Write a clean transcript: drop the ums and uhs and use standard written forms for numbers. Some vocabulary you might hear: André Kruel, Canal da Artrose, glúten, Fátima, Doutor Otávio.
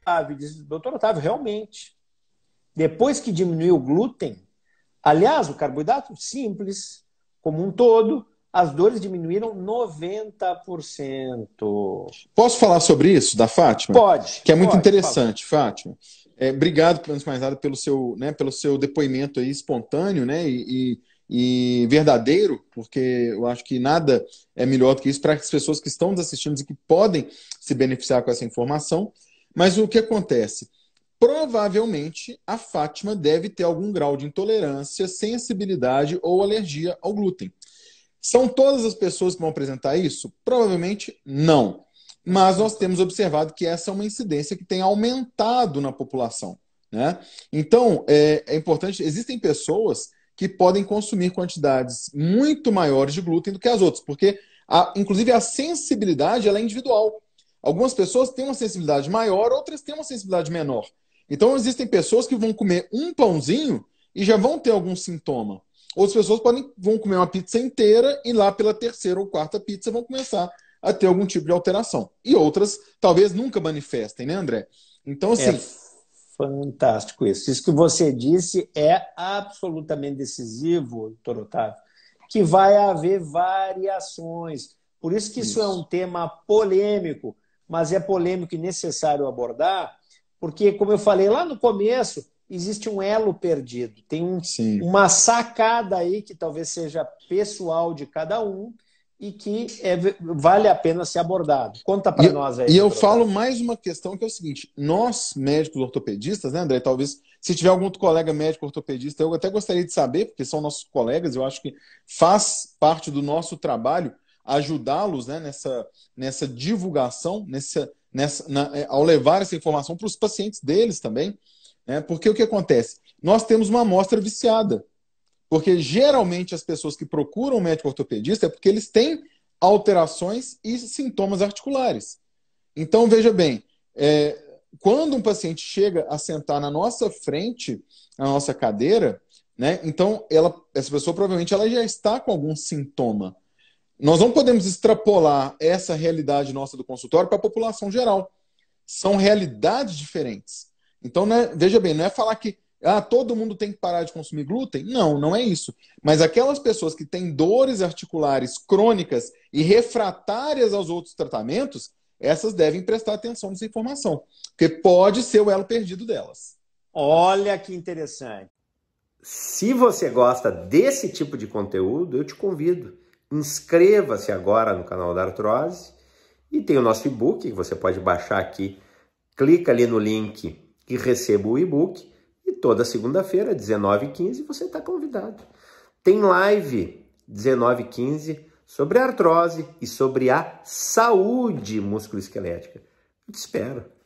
Otávio, disse, doutor Otávio, realmente, depois que diminuiu o glúten, aliás, o carboidrato simples, como um todo, as dores diminuíram 90%. Posso falar sobre isso, da Fátima? Pode. Que é muito interessante, Fátima. É, obrigado, antes de mais nada, pelo seu depoimento aí espontâneo, né, e verdadeiro, porque eu acho que nada é melhor do que isso para as pessoas que estão nos assistindo e que podem se beneficiar com essa informação. Mas o que acontece? Provavelmente, a Fátima deve ter algum grau de intolerância, sensibilidade ou alergia ao glúten. São todas as pessoas que vão apresentar isso? Provavelmente não. Mas nós temos observado que essa é uma incidência que tem aumentado na população, né? Então, é importante... Existem pessoas que podem consumir quantidades muito maiores de glúten do que as outras, porque, inclusive, a sensibilidade ela é individual. Algumas pessoas têm uma sensibilidade maior, outras têm uma sensibilidade menor. Então, existem pessoas que vão comer um pãozinho e já vão ter algum sintoma. Outras pessoas vão comer uma pizza inteira e lá pela terceira ou quarta pizza vão começar a ter algum tipo de alteração. E outras talvez nunca manifestem, né, André? Então, assim... fantástico isso. Isso que você disse é absolutamente decisivo, doutor Otávio, que vai haver variações. Por isso que isso é um tema polêmico, mas é polêmico e necessário abordar, porque, como eu falei lá no começo, existe um elo perdido. Tem uma sacada aí que talvez seja pessoal de cada um, e que vale a pena ser abordado. Conta para nós aí. E eu falo mais uma questão que é o seguinte, nós médicos ortopedistas, né, André, talvez se tiver algum outro colega médico ortopedista, eu até gostaria de saber, porque são nossos colegas, eu acho que faz parte do nosso trabalho ajudá-los, né, nessa divulgação, ao levar essa informação para os pacientes deles também, né, porque o que acontece? Nós temos uma amostra viciada. Porque geralmente as pessoas que procuram um médico ortopedista é porque eles têm alterações e sintomas articulares. Então, veja bem, quando um paciente chega a sentar na nossa frente, na nossa cadeira, né, então essa pessoa provavelmente ela já está com algum sintoma. Nós não podemos extrapolar essa realidade nossa do consultório para a população geral. São realidades diferentes. Então, né, veja bem, não é falar que todo mundo tem que parar de consumir glúten? Não, não é isso. Mas aquelas pessoas que têm dores articulares crônicas e refratárias aos outros tratamentos, essas devem prestar atenção nessa informação, porque pode ser o elo perdido delas. Olha que interessante. Se você gosta desse tipo de conteúdo, eu te convido. Inscreva-se agora no canal da Artrose e tem o nosso e-book que você pode baixar aqui. Clica ali no link e receba o e-book. Toda segunda-feira, 19h15, você está convidado. Tem live, 19h15, sobre a artrose e sobre a saúde musculoesquelética. Eu te espero.